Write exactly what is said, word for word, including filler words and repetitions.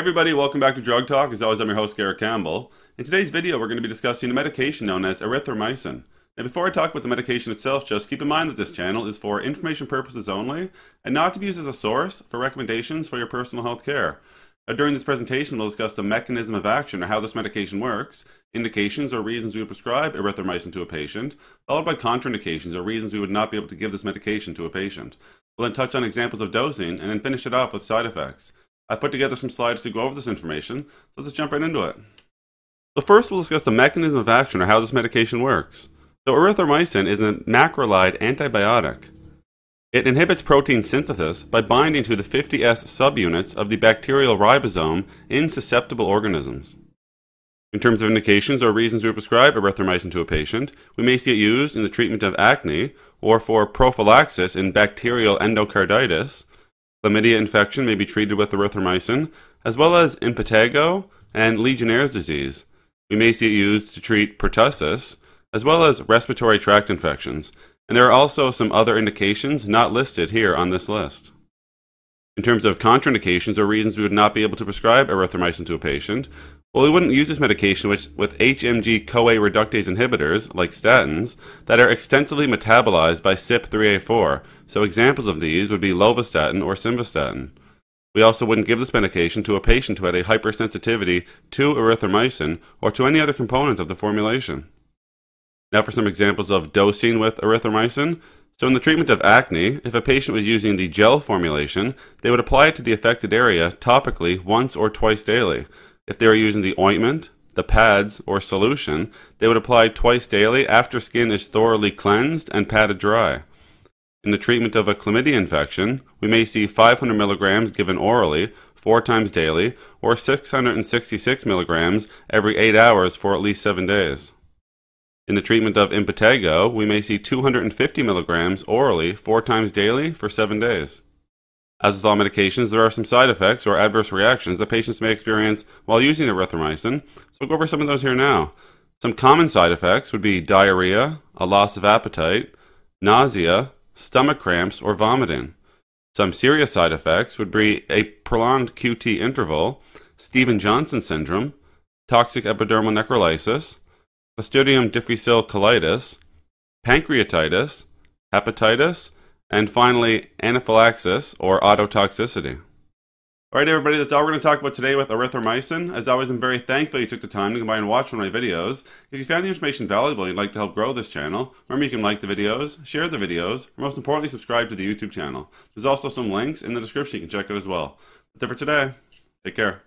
Everybody, welcome back to Drug Talk. As always, I'm your host, Garrett Campbell. In today's video, we're going to be discussing a medication known as erythromycin. Now, before I talk about the medication itself, just keep in mind that this channel is for information purposes only and not to be used as a source for recommendations for your personal health care. Now, during this presentation, we'll discuss the mechanism of action or how this medication works, indications or reasons we would prescribe erythromycin to a patient, followed by contraindications or reasons we would not be able to give this medication to a patient. We'll then touch on examples of dosing and then finish it off with side effects. I've put together some slides to go over this information, so let's jump right into it. So first, we'll discuss the mechanism of action or how this medication works. So erythromycin is a macrolide antibiotic. It inhibits protein synthesis by binding to the fifty S subunits of the bacterial ribosome in susceptible organisms. In terms of indications or reasons we would prescribe erythromycin to a patient, we may see it used in the treatment of acne or for prophylaxis in bacterial endocarditis. Chlamydia infection may be treated with erythromycin, as well as impetigo and Legionnaire's disease. We may see it used to treat pertussis, as well as respiratory tract infections. And there are also some other indications not listed here on this list. In terms of contraindications or reasons we would not be able to prescribe erythromycin to a patient, well, we wouldn't use this medication with H M G C O A reductase inhibitors, like statins, that are extensively metabolized by C Y P three A four, so examples of these would be lovastatin or simvastatin. We also wouldn't give this medication to a patient who had a hypersensitivity to erythromycin or to any other component of the formulation. Now for some examples of dosing with erythromycin. So in the treatment of acne, if a patient was using the gel formulation, they would apply it to the affected area topically once or twice daily. If they were using the ointment, the pads, or solution, they would apply twice daily after skin is thoroughly cleansed and patted dry. In the treatment of a chlamydia infection, we may see five hundred milligrams given orally four times daily or six hundred sixty-six milligrams every eight hours for at least seven days. In the treatment of impetigo, we may see two hundred fifty milligrams orally four times daily for seven days. As with all medications, there are some side effects or adverse reactions that patients may experience while using erythromycin, so we'll go over some of those here now. Some common side effects would be diarrhea, a loss of appetite, nausea, stomach cramps, or vomiting. Some serious side effects would be a prolonged Q T interval, Stevens-Johnson syndrome, toxic epidermal necrolysis, Clostridium difficile colitis, pancreatitis, hepatitis, and finally anaphylaxis or autotoxicity. All right, everybody, that's all we're going to talk about today with erythromycin. As always, I'm very thankful you took the time to come by and watch one of my videos. If you found the information valuable and you'd like to help grow this channel, remember you can like the videos, share the videos, and most importantly, subscribe to the YouTube channel. There's also some links in the description you can check out as well. That's it for today. Take care.